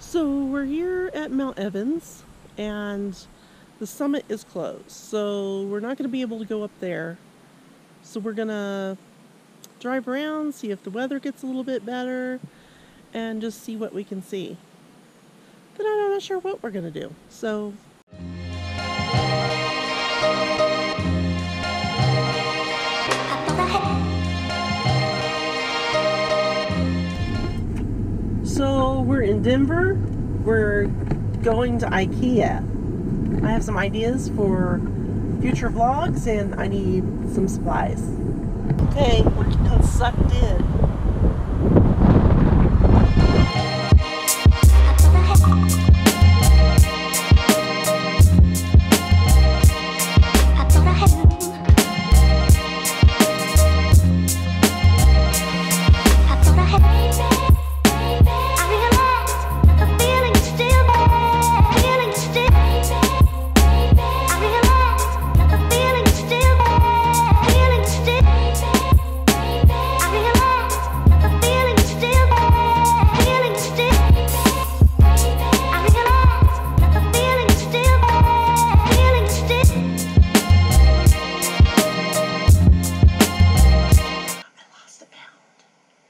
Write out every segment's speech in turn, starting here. So we're here at Mount Evans and the summit is closed, so we're not going to be able to go up there. So we're gonna drive around, see if the weather gets a little bit better, and just see what we can see. But I'm not sure what we're gonna do, so. So we're in Denver, we're going to IKEA. I have some ideas for future vlogs and I need some supplies. Okay, we're getting sucked in.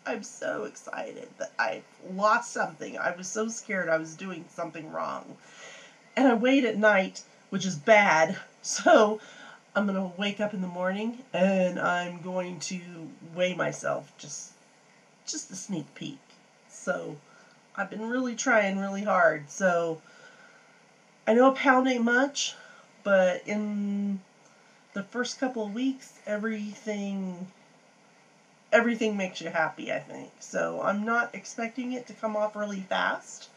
I'm so excited that I lost something. I was so scared I was doing something wrong. And I weighed at night, which is bad. So I'm going to wake up in the morning and I'm going to weigh myself. Just a sneak peek. So I've been really trying really hard. So I know a pound ain't much, but in the first couple of weeks, everything makes you happy, I think. So I'm not expecting it to come off really fast.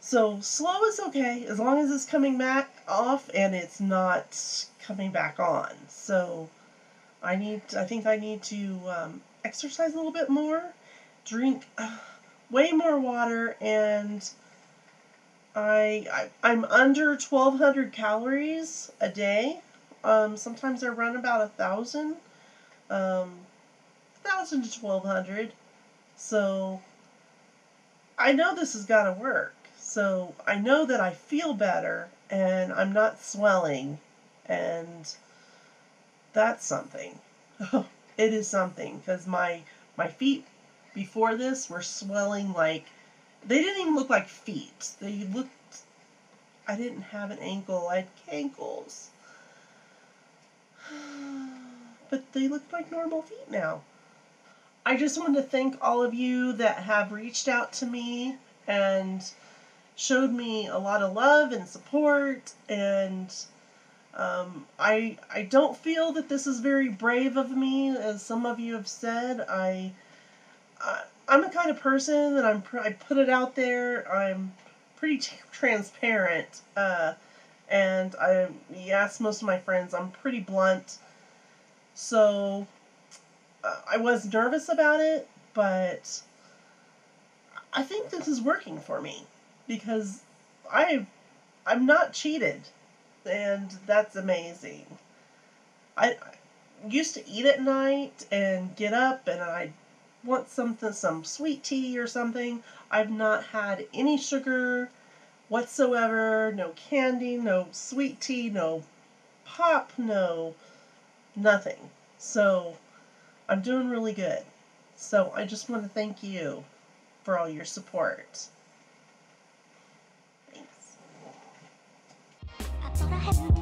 So slow is okay, as long as it's coming back off and it's not coming back on. So I think I need to exercise a little bit more, drink way more water, and I'm under 1,200 calories a day. Sometimes I run about 1,000. 1,000 to 1,200, so I know this has got to work. So I know that I feel better and I'm not swelling, and that's something. It is something, because my feet before this were swelling like, they didn't even look like feet. They looked, I didn't have an ankle, I had ankles. But they look like normal feet now. I just want to thank all of you that have reached out to me and showed me a lot of love and support, and I don't feel that this is very brave of me, as some of you have said. I'm the kind of person that I put it out there. I'm pretty transparent, and you ask most of my friends, I'm pretty blunt. So I was nervous about it, but I think this is working for me, because I'm not cheated, and that's amazing. I used to eat at night and get up and I want some sweet tea or something. I've not had any sugar whatsoever, no candy, no sweet tea, no pop, no nothing. So I'm doing really good. So I just want to thank you for all your support. Thanks.